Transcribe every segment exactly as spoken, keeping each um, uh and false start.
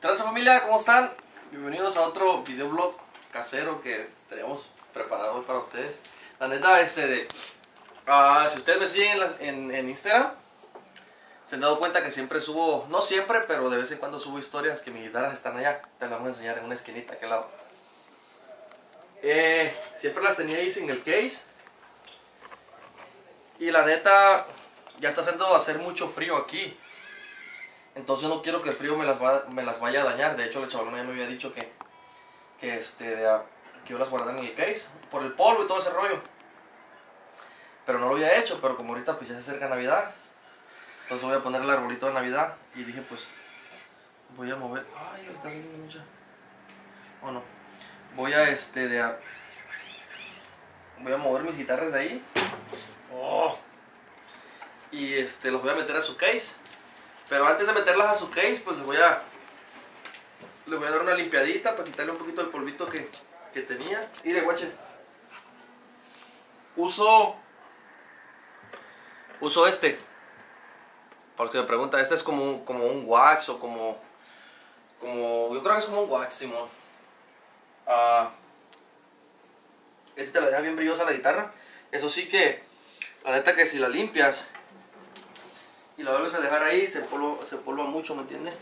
Transa familia, ¿cómo están? Bienvenidos a otro videoblog casero que tenemos preparado para ustedes. La neta, este de... Uh, si ustedes me siguen en, la, en, en Instagram, se han dado cuenta que siempre subo, no siempre, pero de vez en cuando subo historias que mis guitarras están allá. Te las voy a enseñar en una esquinita, aquel lado. Eh, siempre las tenía ahí sin el case. Y la neta, ya está haciendo hacer mucho frío aquí. Entonces no quiero que el frío me las, va, me las vaya a dañar. De hecho la chavalona ya me había dicho que, que, este, de, que yo las guardara en el case por el polvo y todo ese rollo. Pero no lo había hecho, pero como ahorita pues ya se acerca Navidad, entonces voy a poner el arbolito de Navidad. Y dije pues voy a mover... Ay, está haciendo mucha... Oh, no. Voy a este de... Voy a mover mis guitarras de ahí. Oh. Y este los voy a meter a su case. Pero antes de meterlas a su case, pues les voy a les voy a dar una limpiadita para quitarle un poquito el polvito que, que tenía. Y le guachen. Uso uso este. Para los que me preguntan, este es como, como un wax o como como yo creo que es como un wax, Simón. Uh, este te la deja bien brillosa la guitarra. Eso sí que la neta que si la limpias y la vuelves a dejar ahí, se polva, se polva mucho, ¿me entiendes?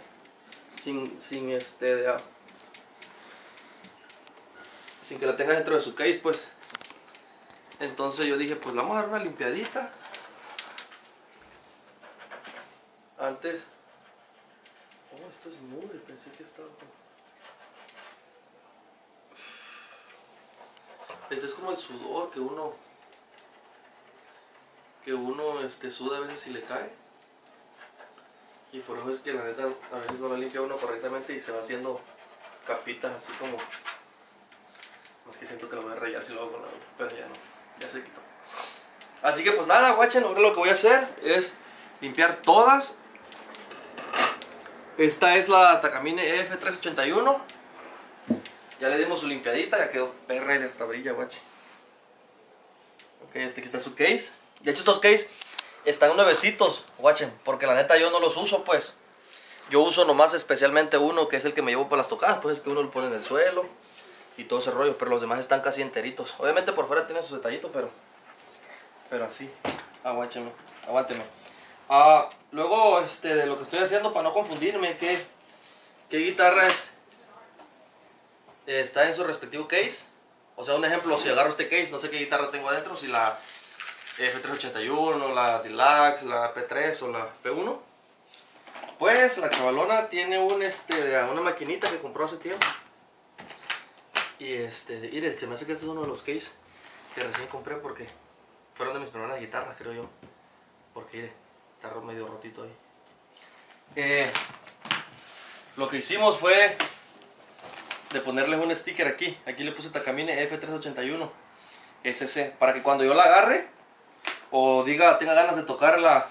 Sin, sin este de, ah, sin que la tengas dentro de su case, pues. Entonces yo dije, pues vamos a dar una limpiadita antes. Oh, esto es muy, pensé que estaba como... Este es como el sudor que uno que uno este, suda a veces y le cae. Y por eso es que la neta a veces no la limpia uno correctamente y se va haciendo capitas así como... Es que siento que lo voy a rayar si lo hago con la... Pero ya no, ya se quitó. Así que pues nada, guachen, ahora lo que voy a hacer es limpiar todas. Esta es la Takamine E F tres ochenta y uno. Ya le dimos su limpiadita, ya quedó perra y hasta brilla, guachen. Ok, este aquí está su case. De hecho estos cases están nuevecitos, guachen, porque la neta yo no los uso, pues. Yo uso nomás especialmente uno que es el que me llevo para las tocadas, pues es que uno lo pone en el suelo y todo ese rollo, pero los demás están casi enteritos. Obviamente por fuera tienen sus detallitos, pero pero así. Aguácheme, aguánteme. Ah, luego este de lo que estoy haciendo para no confundirme, qué qué guitarra es, está en su respectivo case. O sea, un ejemplo, si agarro este case, no sé qué guitarra tengo adentro, si la F tres ochenta y uno, la Deluxe, la P tres o la P uno. Pues la chavalona tiene un, este, una maquinita que compró hace tiempo. Y este, mire, que me hace que este es uno de los cases que recién compré porque fueron de mis primeras guitarras, creo yo. Porque mire, está medio rotito ahí. eh, Lo que hicimos fue de ponerles un sticker aquí. Aquí le puse Takamine F tres ochenta y uno S C, para que cuando yo la agarre o diga, tenga ganas de tocar la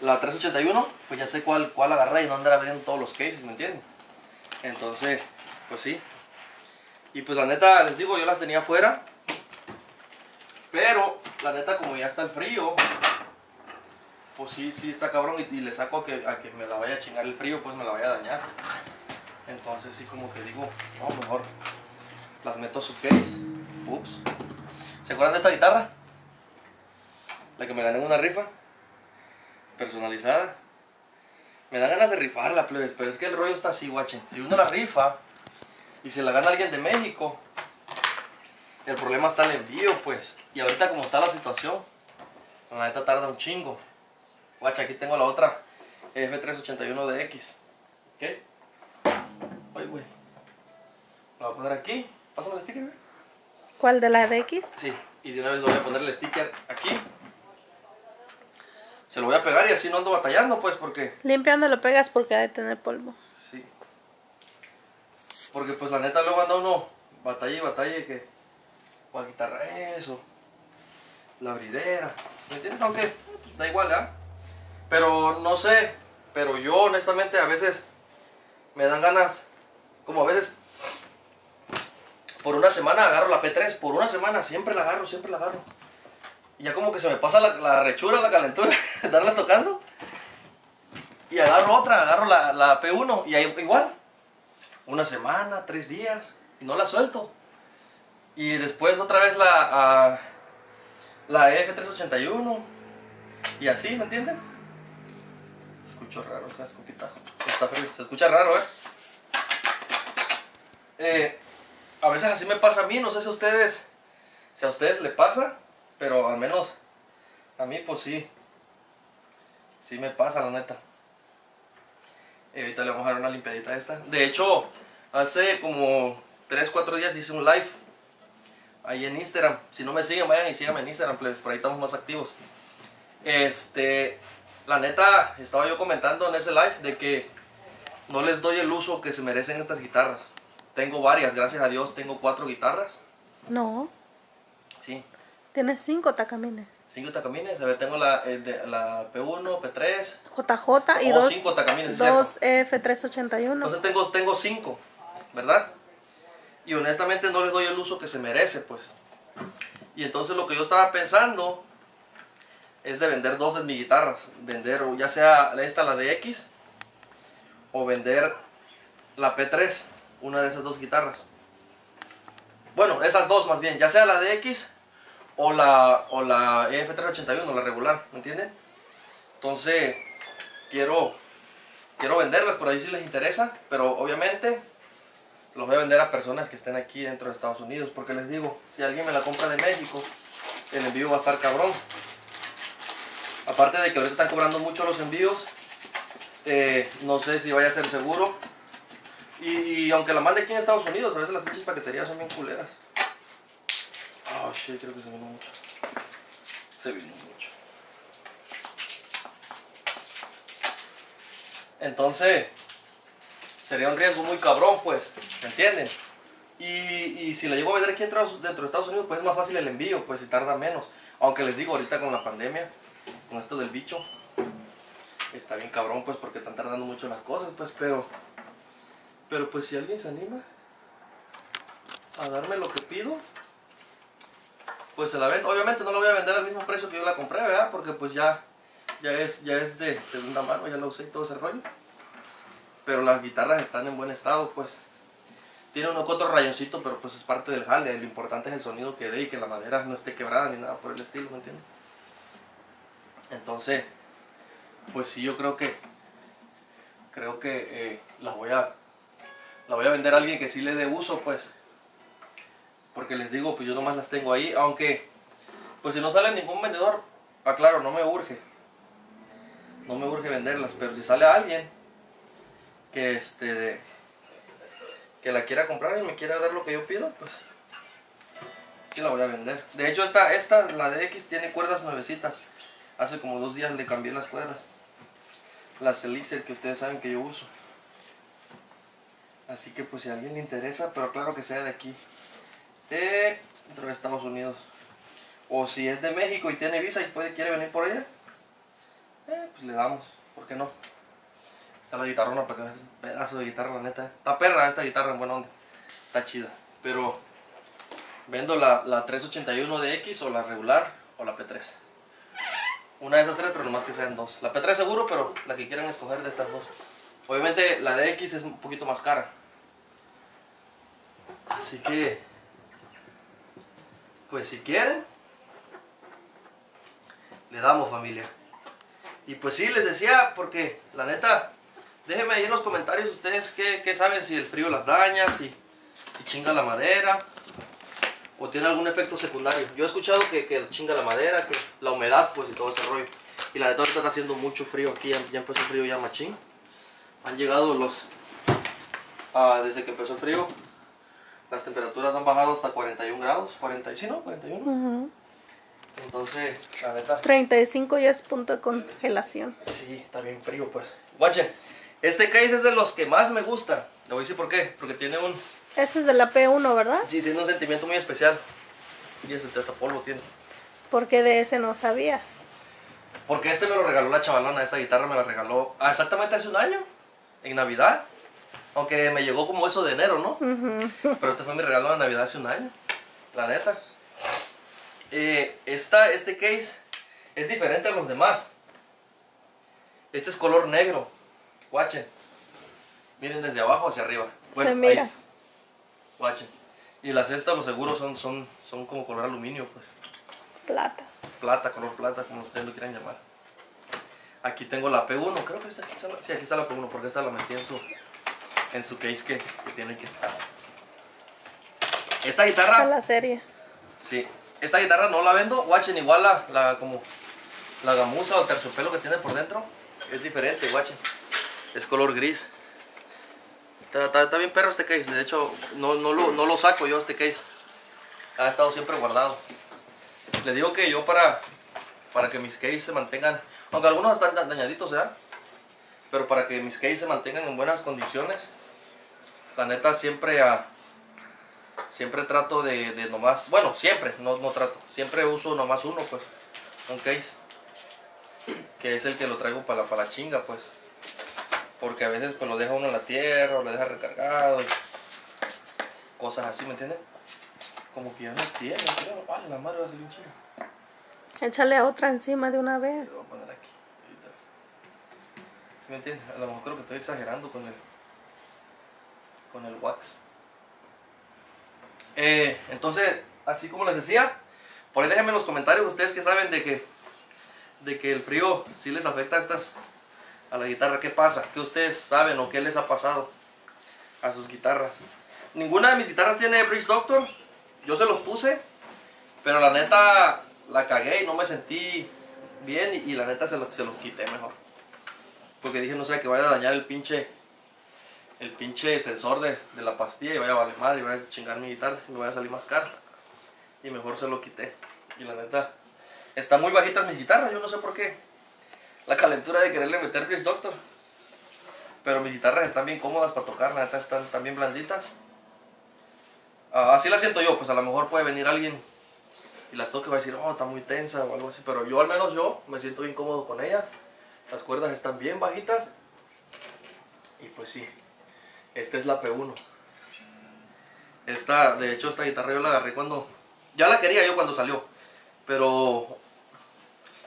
la tres ochenta y uno, pues ya sé cuál, cuál agarrar y no andar abriendo todos los cases, ¿me entienden? Entonces, pues sí. Y pues la neta, les digo, yo las tenía afuera, pero la neta como ya está el frío, pues sí, sí está cabrón y, y le saco a que, a que me la vaya a chingar el frío, pues me la vaya a dañar. Entonces sí como que digo, no, mejor las meto a su case. Ups. ¿Se acuerdan de esta guitarra? La que me gané en una rifa personalizada. Me da ganas de rifarla, plebes, pero es que el rollo está así, guachen. Si uno la rifa y se la gana alguien de México, el problema está en el envío, pues. Y ahorita como está la situación, la neta tarda un chingo. Guacha, aquí tengo la otra F tres ochenta y uno D X. ¿Ok? Ay, güey. La voy a poner aquí. Pásame el sticker, güey. ¿Cuál, de la D X? Sí, y de una vez lo voy a poner el sticker aquí. Se lo voy a pegar y así no ando batallando, pues, porque... Limpia donde lo pegas porque ha de tener polvo. Sí. Porque, pues, la neta, luego anda uno batalla y batalla y que... ¿Cuál guitarra es? O la bridera. ¿Sí me entiendes? Aunque da igual, ¿ah? ¿eh? Pero, no sé. Pero yo, honestamente, a veces me dan ganas... Como a veces... Por una semana agarro la P tres, por una semana, siempre la agarro, siempre la agarro. Y ya como que se me pasa la, la rechura, la calentura, estarla tocando. y agarro otra, agarro la, la P uno y ahí igual, una semana, tres días y no la suelto. Y después otra vez la, uh, la F tres ochenta y uno y así, ¿me entienden? Se escucha raro, esa escopeta está feliz, se escucha raro, ¿eh? Eh, a veces así me pasa a mí, no sé si a ustedes, si a ustedes le pasa, pero al menos a mí pues sí, sí me pasa, la neta. Eh, ahorita le vamos a dar una limpiadita a esta. De hecho, hace como tres cuatro días hice un live ahí en Instagram. Si no me siguen, vayan y síganme en Instagram, pues, por ahí estamos más activos. Este, la neta, estaba yo comentando en ese live de que no les doy el uso que se merecen estas guitarras. Tengo varias, gracias a Dios, tengo cuatro guitarras. No. Sí. Tienes cinco Takamines. Cinco Takamines, a ver, tengo la, eh, de, la P uno, P tres, J J y dos, cinco Takamines, dos F tres ochenta y uno. Entonces tengo, tengo cinco, ¿verdad? Y honestamente no les doy el uso que se merece, pues. Y entonces lo que yo estaba pensando es de vender dos de mis guitarras. Vender ya sea esta, la de X, o vender la P tres, una de esas dos guitarras. Bueno, esas dos más bien, ya sea la de X o la, o la F tres ochenta y uno, la regular, ¿me entienden? Entonces, quiero, quiero venderlas por ahí si les interesa, pero obviamente los voy a vender a personas que estén aquí dentro de Estados Unidos, porque les digo, si alguien me la compra de México, el envío va a estar cabrón. Aparte de que ahorita están cobrando mucho los envíos, eh, no sé si vaya a ser seguro. Y, y aunque la mande aquí en Estados Unidos, a veces las pinches paqueterías son bien culeras. Oh shit, creo que se vino mucho. Se vino mucho. Entonces, sería un riesgo muy cabrón, pues, ¿me entienden? Y, y si la llego a vender aquí dentro, dentro de Estados Unidos, pues es más fácil el envío, pues, y tarda menos. Aunque les digo, ahorita con la pandemia, con esto del bicho, está bien cabrón, pues, porque están tardando mucho las cosas, pues, pero... Pero pues si alguien se anima a darme lo que pido, pues se la vendo. Obviamente no la voy a vender al mismo precio que yo la compré, ¿verdad? Porque pues ya, ya es, ya es de segunda mano, ya la usé y todo ese rollo. Pero las guitarras están en buen estado, pues. Tiene uno que otro rayoncito, pero pues es parte del jale. Lo importante es el sonido que dé y que la madera no esté quebrada ni nada por el estilo, ¿me entiendes? Entonces, pues sí, yo creo que, creo que eh, las voy a... La voy a vender a alguien que sí le dé uso, pues. Porque les digo, pues yo nomás las tengo ahí. Aunque, pues si no sale ningún vendedor, aclaro, no me urge. No me urge venderlas. Pero si sale alguien que este que la quiera comprar y me quiera dar lo que yo pido, pues sí la voy a vender. De hecho, esta, esta la de X, tiene cuerdas nuevecitas. Hace como dos días le cambié las cuerdas. Las Elixir que ustedes saben que yo uso. Así que pues si a alguien le interesa, pero claro que sea de aquí, de dentro de Estados Unidos. O si es de México y tiene visa y puede, quiere venir por ella, eh, pues le damos, ¿por qué no? Está la guitarrona, porque es un pedazo de guitarra, la neta. Está perra esta guitarra, en buena onda. Está chida. Pero vendo la, la tres ochenta y uno de X, o la regular, o la P tres. Una de esas tres, pero nomás que sean dos. La P tres seguro, pero la que quieran escoger de estas dos. Obviamente la de X es un poquito más cara. Así que, pues si quieren, le damos, familia. Y pues sí, les decía, porque la neta, déjenme ahí en los comentarios ustedes qué, qué saben, si el frío las daña, si, si chinga la madera, o tiene algún efecto secundario. Yo he escuchado que, que chinga la madera, que la humedad, pues, y todo ese rollo. Y la neta ahorita está haciendo mucho frío aquí, ya, ya empezó el frío ya machín. Han llegado los... Ah, desde que empezó el frío, las temperaturas han bajado hasta cuarenta y uno grados. cuarenta, ¿sí, no? cuarenta y uno. Uh-huh. Entonces, la neta... treinta y cinco ya es punto de congelación. Sí, está bien frío, pues. Guachen, este case es de los que más me gusta. Le voy a decir por qué. Porque tiene un... Ese es de la P uno, ¿verdad? Sí, tiene un sentimiento muy especial. Y ese hasta polvo tiene. ¿Por qué de ese no sabías? Porque este me lo regaló la chavalona. Esta guitarra me la regaló exactamente hace un año. En Navidad, aunque me llegó como eso de enero, ¿no? Uh-huh. Pero este fue mi regalo de Navidad hace un año, la neta. Eh, esta, este case es diferente a los demás. Este es color negro, Guachen. Miren desde abajo hacia arriba. Bueno, se mira. Ahí. Guachen. Y las estas, pues, seguro son, son, son como color aluminio, pues. Plata. Plata, color plata, como ustedes lo quieran llamar. Aquí tengo la P uno, creo que está aquí, está la, sí, aquí está la P uno, porque esta la metí en su, en su case que, que tiene que estar. Esta guitarra... Esta la serie. Sí. Esta guitarra no la vendo, guachen, igual la, la como la gamuza o terciopelo que tiene por dentro es diferente, guachen. Es color gris. Está, está, está bien perro este case, de hecho no, no, lo, no lo saco yo este case. Ha estado siempre guardado. Les digo que yo para, para que mis cases se mantengan, aunque algunos están dañaditos, ¿eh? Pero para que mis cases se mantengan en buenas condiciones, la neta siempre... a Siempre trato de, de nomás, bueno, siempre, no, no trato, siempre uso nomás uno, pues, un case, que es el que lo traigo para la, para la chinga, pues, porque a veces pues lo deja uno en la tierra, o lo deja recargado, y cosas así, ¿me entienden? Como que ya no tiene, creo, vale, la madre va a ser un chingo. Échale otra encima de una vez. Lo voy a poner aquí, ¿sí me entienden? A lo mejor creo que estoy exagerando con el, con el wax. Eh, entonces, así como les decía, por ahí déjenme en los comentarios ustedes que saben de que, de que el frío sí les afecta a estas, a la guitarra. ¿Qué pasa? ¿Qué ustedes saben o qué les ha pasado a sus guitarras? Ninguna de mis guitarras tiene Bridge Doctor. Yo se los puse, pero la neta la cagué y no me sentí bien. Y, y la neta se los, se los quité mejor, porque dije no sea que vaya a dañar el pinche... el pinche sensor de, de la pastilla y vaya a valer madre, y vaya a chingar mi guitarra y me vaya a salir más caro, y mejor se lo quité. Y la neta están muy bajitas mis guitarras, yo no sé por qué, la calentura de quererle meter Bridge Doctor, pero mis guitarras están bien cómodas para tocar, la neta están, están bien blanditas. Ah, así la siento yo, pues a lo mejor puede venir alguien y las toque y va a decir, oh, está muy tensa o algo así, pero yo al menos yo me siento bien cómodo con ellas, las cuerdas están bien bajitas y pues sí. Esta es la P uno. Esta, de hecho, esta guitarra yo la agarré cuando... Ya la quería yo cuando salió. Pero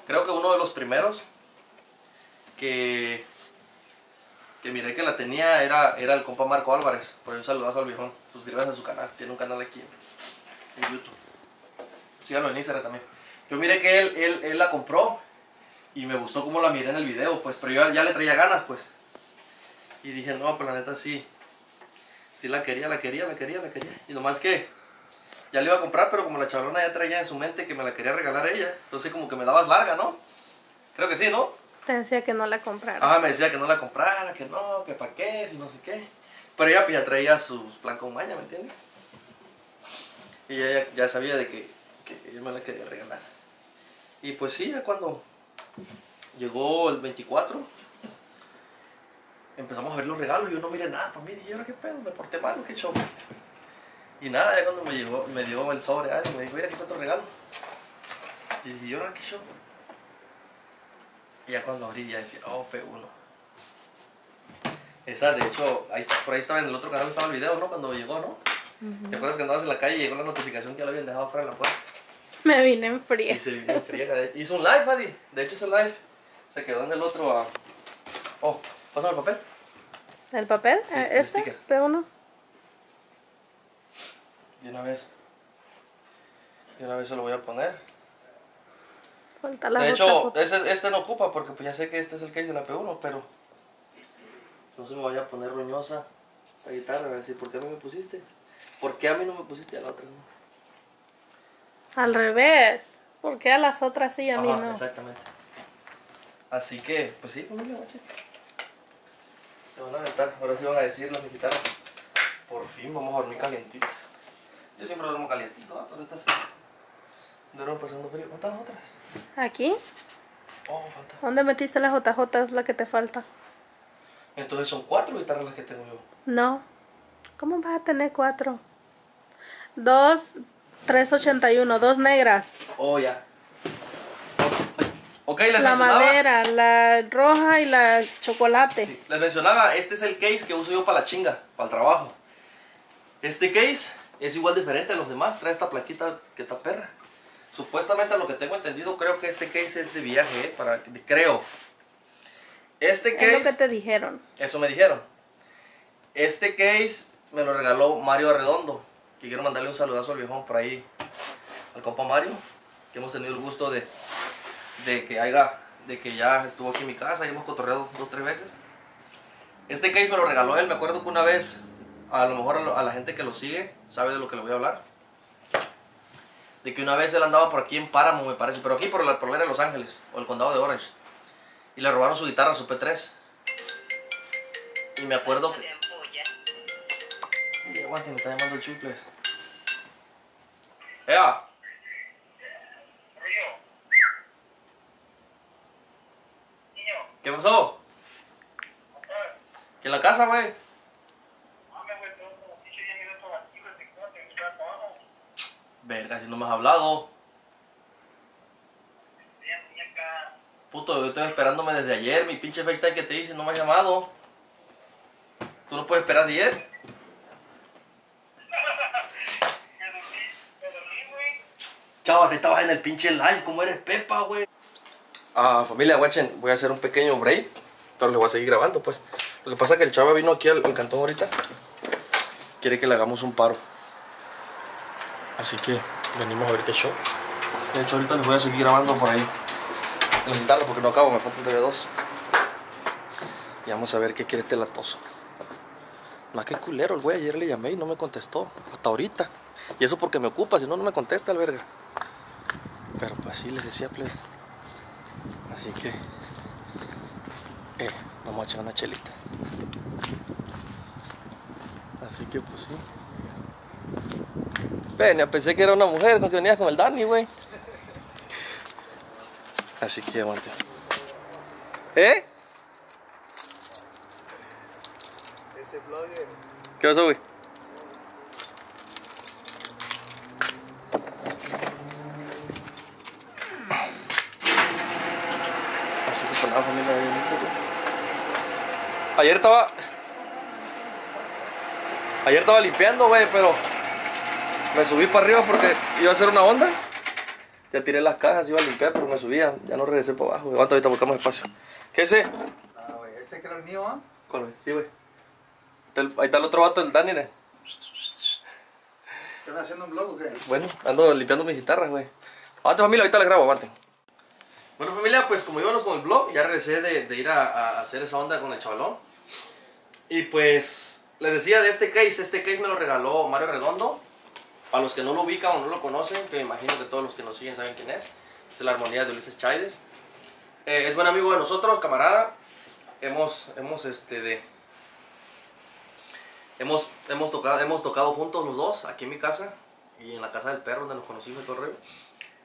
creo que uno de los primeros que, que miré que la tenía era, era el compa Marco Álvarez. Por eso un saludazo al viejón. Suscríbanse a su canal. Tiene un canal aquí en, en YouTube. Síganlo en Instagram también. Yo miré que él, él, él la compró y me gustó como la miré en el video, pues. Pero yo ya le traía ganas, pues. Y dije, no, pero la neta sí, sí la quería, la quería, la quería, la quería. Y nomás que ya la iba a comprar, pero como la chavalona ya traía en su mente que me la quería regalar a ella, entonces como que me dabas larga, ¿no? Creo que sí, ¿no? Te decía que no la compraras. Ah, me decía que no la comprara, que no, que para qué, si no sé qué. Pero ella pues, ya traía sus plan con maña, ¿me entiendes? Y ella ya sabía de que, que yo me la quería regalar. Y pues sí, ya cuando llegó el veinticuatro... empezamos a ver los regalos y yo no miré nada para mí. Dije, ¿ahora qué pedo? Me porté mal, qué show. Y nada, ya cuando me, llegó, me dio el sobre, ¿eh? Me dijo, mira, aquí está tu regalo. Y dije, ¿ahora qué show? Y ya cuando abrí, ya decía, oh, P uno. Esa, de hecho, ahí, por ahí estaba en el otro canal, estaba el video, ¿no? Cuando llegó, ¿no? Uh-huh. ¿Te acuerdas que andabas en la calle y llegó la notificación que ya lo habían dejado fuera de la puerta? Me vine en fría. Y se vino en fría. Hizo un live, Adi. De hecho, ese live se quedó en el otro... Uh... Oh, pásame el papel. ¿El papel? Sí, ¿este? El P uno. De una vez. De una vez se lo voy a poner. Falta la de hecho, ese, este no ocupa porque pues ya sé que este es el case de la P uno, pero... No se me vaya a poner roñosa la guitarra. Voy a decir, ¿por qué a mí me pusiste? ¿Por qué a mí no me pusiste a la otra? No. Al revés. ¿Por qué a las otras sí y a Ajá, mí no? Exactamente. Así que, pues sí, no le voy a checar. Se van a aventar, ahora sí van a decir los mexicanos, por fin vamos a dormir calientitos. Yo siempre duermo calientito, ¿no? Pero estas duermo pasando frío. ¿Dónde están las otras? ¿Aquí? Oh, falta. ¿Dónde metiste las J J? Es la que te falta. Entonces son cuatro guitarras las que tengo yo. No, ¿cómo vas a tener cuatro? Dos, tres ochenta y uno, dos negras. Oh, ya. Okay, les la madera, la roja y la chocolate. Sí, les mencionaba, este es el case que uso yo para la chinga, para el trabajo. Este case es igual diferente a los demás, trae esta plaquita que está perra. Supuestamente a lo que tengo entendido, creo que este case es de viaje, eh, para, creo. Este case... Es lo que te dijeron. Eso me dijeron. Este case me lo regaló Mario Arredondo, que quiero mandarle un saludazo al viejón por ahí, al compa Mario, que hemos tenido el gusto de, de, que, haya, de que ya estuvo aquí en mi casa y hemos cotorreado dos o tres veces. Este case me lo regaló él. Me acuerdo que una vez, a lo mejor a, lo, a la gente que lo sigue sabe de lo que le voy a hablar, de que una vez él andaba por aquí en Páramo, me parece, pero aquí por la, por la era de Los Ángeles o el condado de Orange, y le robaron su guitarra, su P tres. Y me acuerdo que... Ay, aguante, me está llamando el chuples. ¡Ea! ¿Qué pasó? ¿Que en la casa, güey? Verga, si no me has hablado. Puto, yo estoy esperándome desde ayer, mi pinche FaceTime que te hice, no me has llamado. ¿Tú no puedes esperar diez? Me dormí, me dormí, güey. Chavas, ahí estabas en el pinche live, ¿cómo eres pepa, güey? Ah, familia, guachen, voy a hacer un pequeño break, pero le voy a seguir grabando, pues. Lo que pasa es que el chava vino aquí al, al cantón ahorita. Quiere que le hagamos un paro. Así que venimos a ver qué show. De hecho, ahorita les voy a seguir grabando por ahí las guitarras porque no acabo, me faltan todavía dos. Y vamos a ver qué quiere este latoso. Más que culero el güey, ayer le llamé y no me contestó. Hasta ahorita. Y eso porque me ocupa, si no, no me contesta el verga. Pero pues sí, les decía, plebe. Así que eh, vamos a echar una chelita. Así que pues sí. Ven, pensé que era una mujer con que venías con el Dani, güey. Así que aguante. ¿Eh? Ese blogger. ¿Qué pasó, güey? Así que por nada, familia, ayer estaba... Ayer estaba limpiando, güey, pero... Me subí para arriba porque iba a hacer una onda. Ya tiré las cajas, iba a limpiar, pero me subía. Ya no regresé para abajo. Levanta, ahorita buscamos espacio. ¿Qué es ese? Ah, güey, este creo el mío, ¿ah? ¿Eh? Sí, güey. Ahí está el otro vato, el Dani, ¿eh? ¿Qué andas haciendo, un vlog o qué? Bueno, ando limpiando mis guitarras, güey. Aguante, familia, ahorita les grabo, aguante. Bueno, familia, pues como íbamos con el vlog, ya regresé de, de ir a, a hacer esa onda con el chavalón. Y pues, les decía de este case. Este case me lo regaló Mario Arredondo. Para los que no lo ubican o no lo conocen, que me imagino que todos los que nos siguen saben quién es, es la armonía de Ulises Chaides. Eh, es buen amigo de nosotros, camarada. Hemos, hemos, este, de, hemos, hemos, tocado, hemos tocado juntos los dos, aquí en mi casa y en la casa del perro donde nos conocimos y todo el rollo.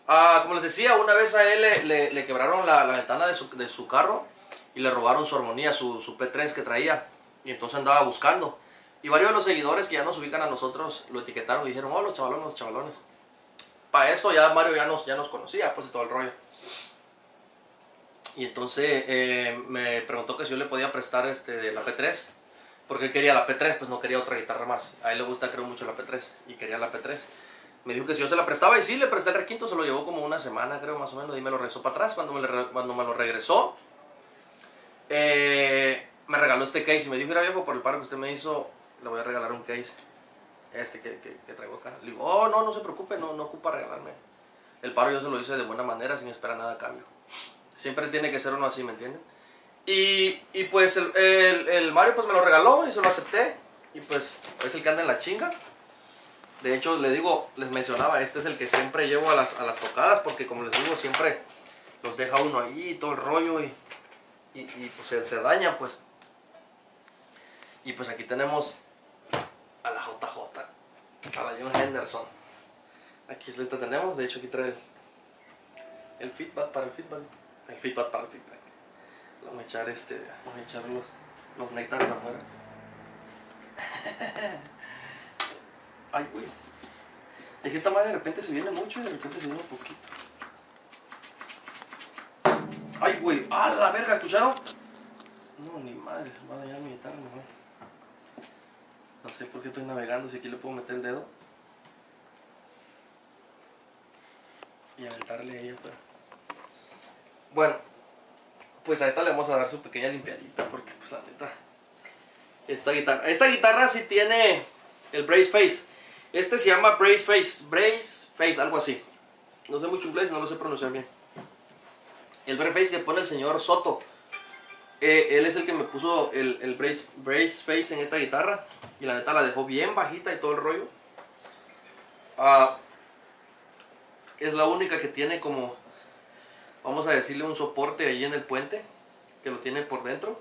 Ah, como les decía, una vez a él le, le, le quebraron la, la ventana de su, de su carro y le robaron su armonía, su, su P tres que traía, y entonces andaba buscando. Y varios de los seguidores que ya nos ubican a nosotros lo etiquetaron y dijeron, oh, los chavalones, los chavalones. Para eso ya Mario ya nos, ya nos conocía, pues, y todo el rollo. Y entonces eh, me preguntó que si yo le podía prestar este, la P tres. Porque él quería la P tres, pues no quería otra guitarra más. A él le gusta, creo, mucho la P tres y quería la P tres. Me dijo que si yo se la prestaba, y sí, le presté el requinto, se lo llevó como una semana, creo, más o menos. Y me lo regresó para atrás. Cuando me, le, cuando me lo regresó, eh, me regaló este case y me dijo, mira viejo, por el paro que usted me hizo... Le voy a regalar un case, este que, que, que traigo acá. Le digo, oh, no, no se preocupe, no, no ocupa regalarme. El paro yo se lo hice de buena manera, sin esperar nada a cambio. Siempre tiene que ser uno así, ¿me entienden? Y, y pues el, el, el Mario pues me lo regaló y se lo acepté. Y pues es el que anda en la chinga. De hecho, les digo, les mencionaba, este es el que siempre llevo a las, a las tocadas. Porque como les digo, siempre los deja uno ahí y todo el rollo. Y, y, y pues se, se daña, pues. Y pues aquí tenemos... a la J J, a la John Henderson. Aquí es la que tenemos, de hecho aquí trae el, el feedback para el feedback. El feedback para el feedback. Vamos a echar, este, vamos a echar los, los néctares afuera. Ay, güey. Es que esta madre de repente se viene mucho y de repente se viene un poquito. Ay, güey. ¡A la verga! ¿Escucharon? No, ni madre. Va a dañar mi guitarra, mejor. No sé por qué estoy navegando, si aquí le puedo meter el dedo y aventarle a ella, pero... Bueno, pues a esta le vamos a dar su pequeña limpiadita, porque pues la neta, esta guitarra, esta guitarra sí tiene el Brace Face. Este se llama Brace Face, Brace Face, algo así. No sé mucho inglés, no lo sé pronunciar bien. El Brace Face que pone el señor Soto, eh, él es el que me puso el, el brace, brace Face en esta guitarra. Y la neta la dejó bien bajita y todo el rollo. Ah, es la única que tiene como, vamos a decirle, un soporte ahí en el puente, que lo tiene por dentro.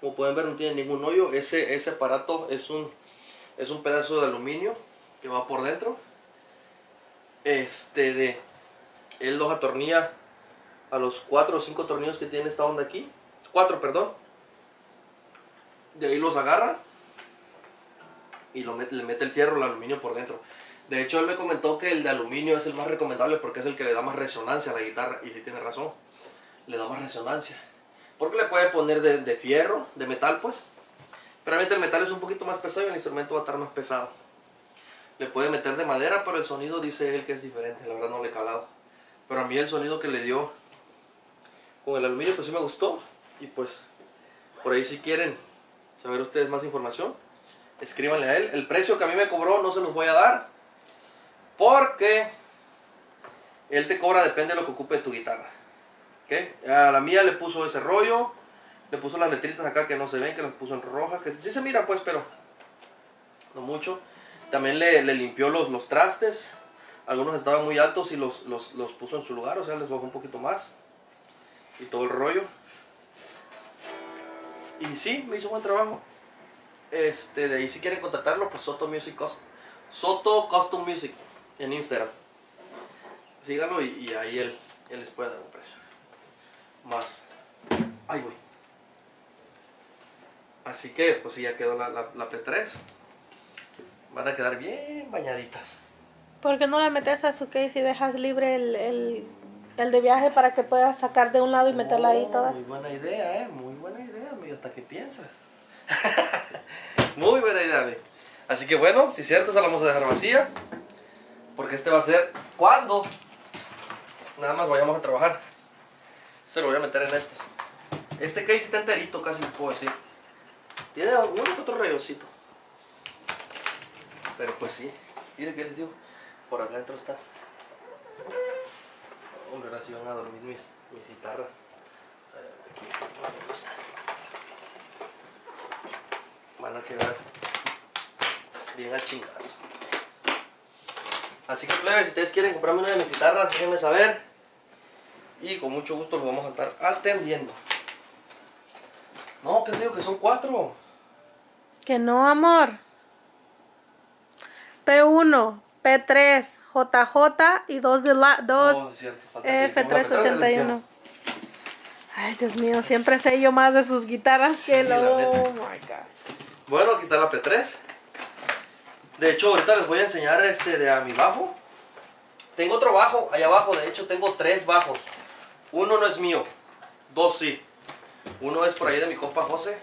Como pueden ver, no tiene ningún hoyo. Ese, ese aparato es un, es un pedazo de aluminio que va por dentro. Este de... Él los atornilla a los cuatro o cinco tornillos que tiene esta onda aquí. cuatro, perdón. De ahí los agarra. Y lo met, le mete el fierro, el aluminio por dentro. De hecho, él me comentó que el de aluminio es el más recomendable porque es el que le da más resonancia a la guitarra. Y sí tiene razón, le da más resonancia. Porque le puede poner de, de fierro, de metal pues. Pero realmente el metal es un poquito más pesado y el instrumento va a estar más pesado. Le puede meter de madera, pero el sonido dice él que es diferente. La verdad no le he calado. Pero a mí el sonido que le dio con el aluminio pues sí me gustó. Y pues por ahí si quieren saber ustedes más información, escríbanle a él. El precio que a mí me cobró no se los voy a dar, porque él te cobra, depende de lo que ocupe tu guitarra. ¿Okay? A la mía le puso ese rollo, le puso las letritas acá que no se ven, que las puso en roja, que sí se miran pues, pero no mucho. También le, le limpió los, los trastes, algunos estaban muy altos y los, los, los puso en su lugar, o sea, les bajó un poquito más. Y todo el rollo. Y sí, me hizo un buen trabajo. Este, de ahí si quieren contactarlo, pues Soto Music Custom, Soto Custom Music. En Instagram. Síganlo y, y ahí él, él les puede dar un precio. Más. Ahí voy. Así que pues ya quedó la, la, la P tres. Van a quedar bien bañaditas. ¿Por qué no la metes a su case y dejas libre el, el, el de viaje para que puedas sacar de un lado y meterla oh, ahí todas? Muy buena idea, eh. Muy buena idea, amigo. Hasta que piensas. Muy buena idea, amigo. Así que bueno, si es cierto, se la vamos a dejar vacía. Porque este va a ser cuando nada más vayamos a trabajar. Se lo voy a meter en esto. Este case está enterito, casi puedo decir. Tiene uno que otro rayoncito. Pero pues sí. Miren que les digo. Por acá adentro está. Hombre, ahora sí van a dormir mis, mis guitarras. Van a quedar bien al chingazo. Así que plebes, si ustedes quieren comprarme una de mis guitarras, déjenme saber. Y con mucho gusto los vamos a estar atendiendo. No, que digo que son cuatro. Que no, amor. P uno, P tres, J J y dos de la... dos oh, cierto, F tres ochenta y uno. Ay, Dios mío, siempre sé yo más de sus guitarras sí, que lo... Oh, my God. Bueno, aquí está la P tres. De hecho, ahorita les voy a enseñar este de a mi bajo. Tengo otro bajo allá abajo. De hecho, tengo tres bajos. Uno no es mío. Dos sí. Uno es por ahí de mi compa José.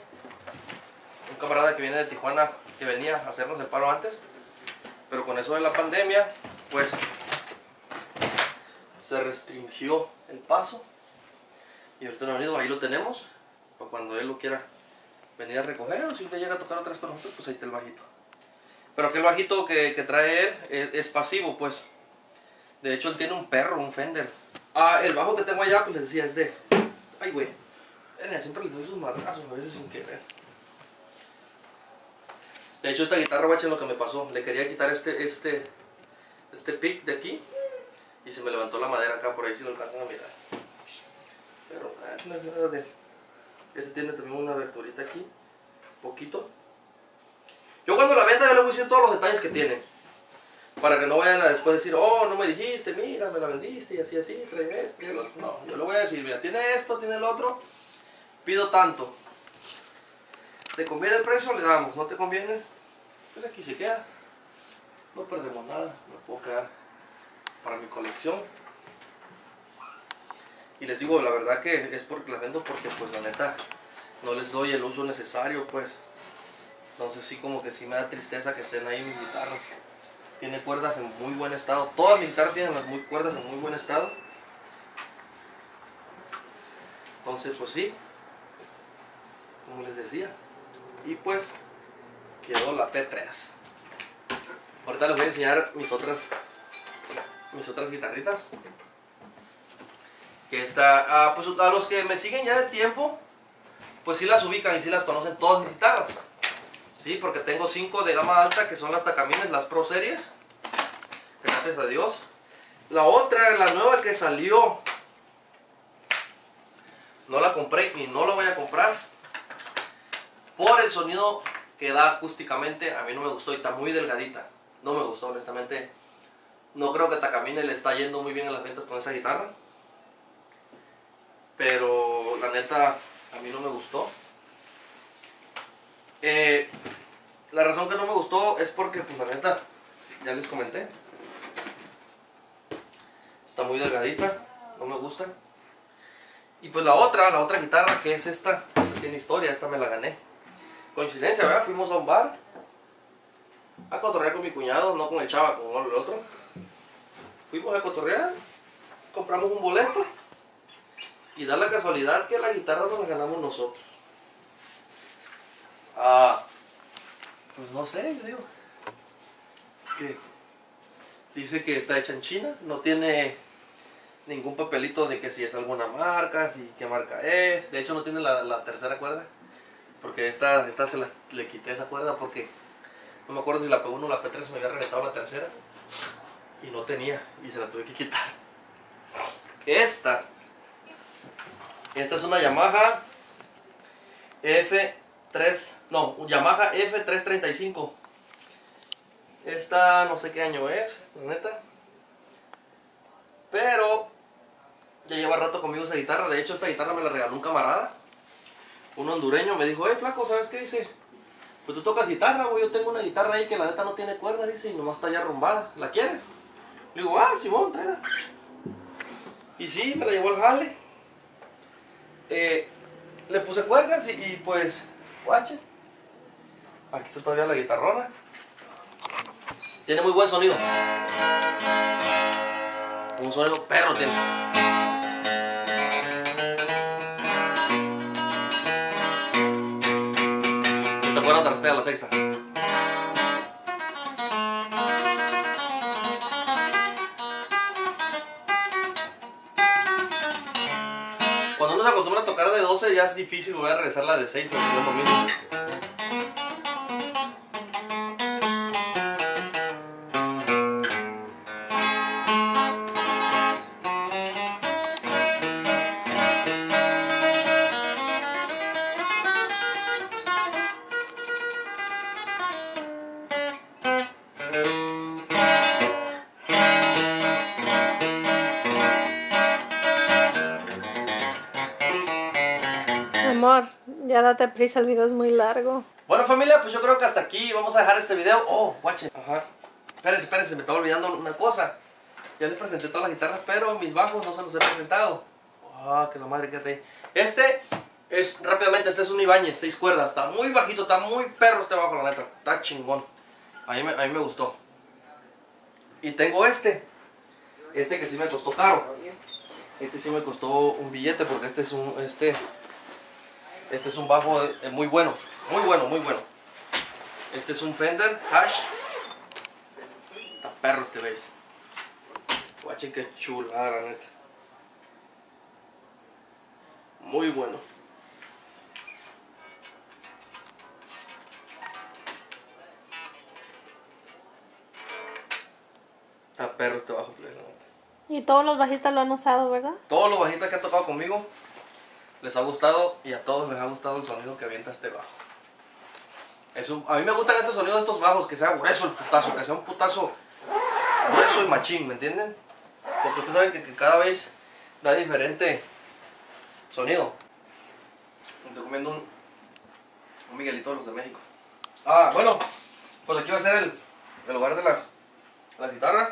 Un camarada que viene de Tijuana, que venía a hacernos el paro antes. Pero con eso de la pandemia, pues, se restringió el paso. Y ahorita no ha venido. Ahí lo tenemos. Para cuando él lo quiera venir a recoger. O si usted llega a tocar otra vez con nosotros, pues ahí está el bajito. Pero aquel bajito que, que trae él es, es pasivo, pues. De hecho, él tiene un perro, un Fender. Ah, el bajo que tengo allá, pues les decía, es de... Ay, güey. Siempre le doy sus madrazos, a veces sin querer. De hecho, esta guitarra, guachen lo que me pasó. Le quería quitar este, este, este pic de aquí. Y se me levantó la madera acá, por ahí si lo alcanzan a mirar. Pero, eh, no es nada de... Este tiene también una aberturita aquí. Poquito. Yo cuando la venda yo le voy a decir todos los detalles que tiene. Para que no vayan a después decir, oh, no me dijiste, mira, me la vendiste, y así, así, trae esto, y el otro. No, yo le voy a decir, mira, tiene esto, tiene el otro, pido tanto. ¿Te conviene el precio? Le damos. ¿No te conviene? Pues aquí se queda. No perdemos nada, me puedo quedar para mi colección. Y les digo, la verdad que es porque la vendo porque, pues, la neta, no les doy el uso necesario, pues. Entonces sí, como que sí me da tristeza que estén ahí mis guitarras. Tiene cuerdas en muy buen estado. Todas mis guitarras tienen las muy cuerdas en muy buen estado. Entonces pues sí, como les decía, y pues quedó la P tres. Ahorita les voy a enseñar mis otras mis otras guitarritas que está, ah, pues a los que me siguen ya de tiempo pues sí las ubican y sí las conocen todas mis guitarras, sí, porque tengo cinco de gama alta que son las Takamines, las Pro Series, gracias a Dios. La otra, la nueva que salió, no la compré y no la voy a comprar por el sonido que da acústicamente. A mí no me gustó y está muy delgadita, no me gustó honestamente. No creo que Takamine le está yendo muy bien en las ventas con esa guitarra, pero la neta a mí no me gustó. Eh, la razón que no me gustó es porque pues la neta, ya les comenté, está muy delgadita, no me gusta. Y pues la otra, la otra guitarra que es esta, esta tiene historia, esta me la gané. Coincidencia, ¿verdad? Fuimos a un bar a cotorrear con mi cuñado, no con el chava, con el otro. Fuimos a cotorrear, compramos un boleto y da la casualidad que la guitarra nos la ganamos nosotros. Ah, pues no sé, yo digo que dice que está hecha en China, no tiene ningún papelito de que si es alguna marca, si qué marca es. De hecho no tiene la, la tercera cuerda, porque esta, esta se la, le quité esa cuerda porque no me acuerdo si la P uno o la P tres me había reventado la tercera y no tenía y se la tuve que quitar. Esta esta es una Yamaha F tres, no, Yamaha F tres treinta y cinco. Esta no sé qué año es, la neta, pero ya lleva rato conmigo esa guitarra. De hecho esta guitarra me la regaló un camarada, un hondureño. Me dijo, hey flaco, ¿sabes qué? Dice, pues tú tocas guitarra, güey, yo tengo una guitarra ahí que la neta no tiene cuerdas, dice, y nomás está ya arrumbada, ¿la quieres? Le digo, ah, Simón, tráela. Y sí, me la llevó al jale. Eh, le puse cuerdas y, y pues, guache, aquí está todavía la guitarrona. Tiene muy buen sonido, un sonido perro tiene. Esta cuerda trastea la sexta. Cuando uno se acostumbra a tocar de doce ya es difícil volver a regresar la de seis, pero es lo mismo. Ya date prisa, el video es muy largo. Bueno familia, pues yo creo que hasta aquí vamos a dejar este video. Oh, guache, ajá, espérense, espérense, me estaba olvidando una cosa. Ya les presenté todas las guitarras, pero mis bajos no se los he presentado. Ah, oh, que la madre que te... Este es, rápidamente, este es un Ibañez, seis cuerdas. Está muy bajito, está muy perro este bajo, la neta. Está chingón, a mí, me, a mí me gustó. Y tengo este, este que sí me costó caro. Este sí me costó un billete porque este es un... este Este es un bajo muy bueno, muy bueno, muy bueno. Este es un Fender Hash. Está perro este bass. Guachen que chulada, la neta. Muy bueno. Está perro este bajo, la neta. Y todos los bajistas lo han usado, ¿verdad? Todos los bajistas que han tocado conmigo les ha gustado, y a todos les ha gustado el sonido que avienta este bajo. Es un, a mí me gustan estos sonidos de estos bajos, que sea grueso el putazo, que sea un putazo grueso y machín, ¿me entienden? Porque ustedes saben que, que cada vez da diferente sonido. Estoy comiendo un, un Miguelito de los de México. Ah, bueno, pues aquí va a ser el, el lugar de las, las guitarras.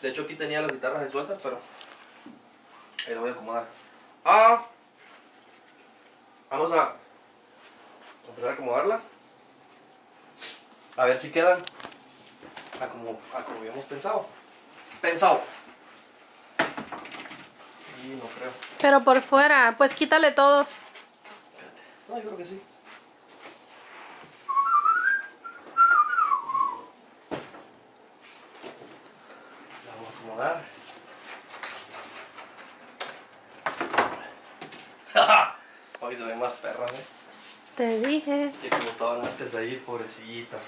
De hecho aquí tenía las guitarras de sueltas, pero ahí las voy a acomodar. Ah, vamos a empezar a acomodarla, a ver si quedan a como, a como habíamos pensado. Pensado. aquí, no creo. Pero por fuera, pues quítale todos. No, yo creo que sí. La voy a acomodar. Hoy se ven más perras, eh. Te dije. Que como estaban antes ahí, pobrecita.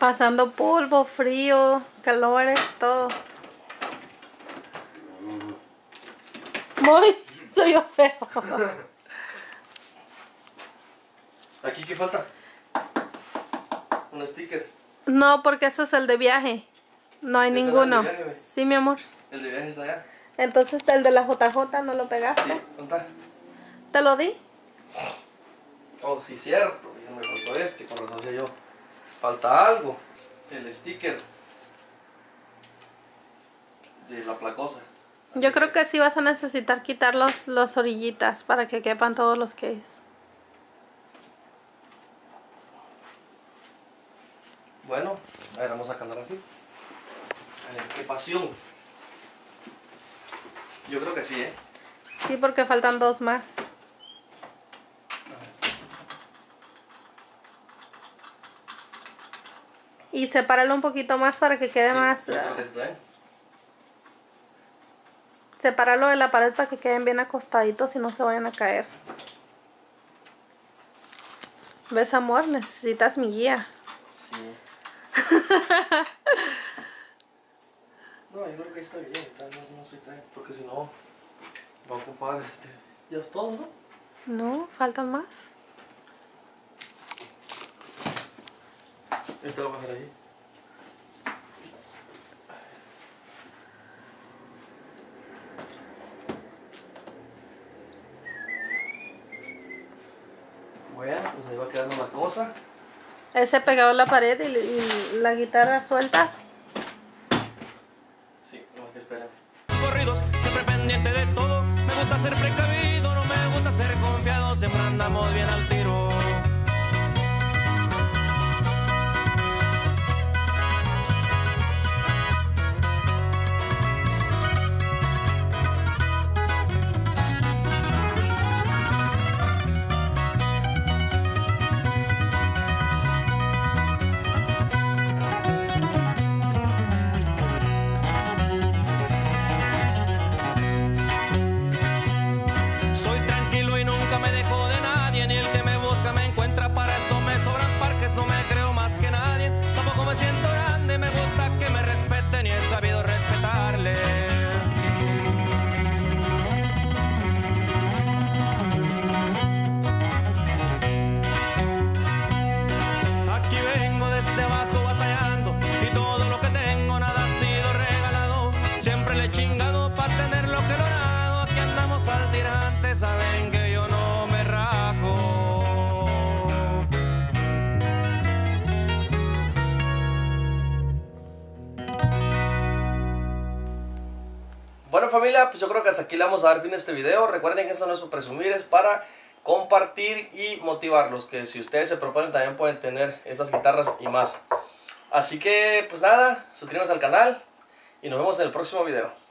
Pasando polvo, frío, calores, todo. Muy, soy yo feo. ¿Aquí qué falta? ¿Un sticker? No, porque ese es el de viaje. No hay ninguno. ¿El de viaje, güey? Sí, mi amor. ¿El de viaje está allá? Entonces el de la J J no lo pegaste. Sí, ¿dónde está? ¿Te lo di? Oh, sí, cierto. Ya me faltó este, por lo sé yo. Falta algo. El sticker. De la placosa. Yo creo que sí vas a necesitar quitar los, los orillitas para que quepan todos los que es. Bueno, a ver, vamos a calar así. A ver, qué pasión. Yo creo que sí, ¿eh? Sí, porque faltan dos más. Y sepáralo un poquito más para que quede sí, más... Sepáralo de la pared para que queden bien acostaditos y no se vayan a caer. ¿Ves, amor? Necesitas mi guía. Sí. No, yo creo que está bien. No sé, porque si no, va a ocupar este... Ya es todo, ¿no? No, faltan más. Este lo voy a dejar ahí. Pues ahí va quedando la cosa. Ese pegado a la pared y, y la guitarra sueltas. Sí, no, que espérame. Corridos, siempre pendiente de todo. Me gusta ser precavido, no me gusta ser confiado. Siempre andamos bien al tiro. Familia, pues yo creo que hasta aquí le vamos a dar fin a este video. Recuerden que esto no es para presumir, es para compartir y motivarlos, que si ustedes se proponen también pueden tener estas guitarras y más. Así que pues nada, suscríbanse al canal y nos vemos en el próximo video.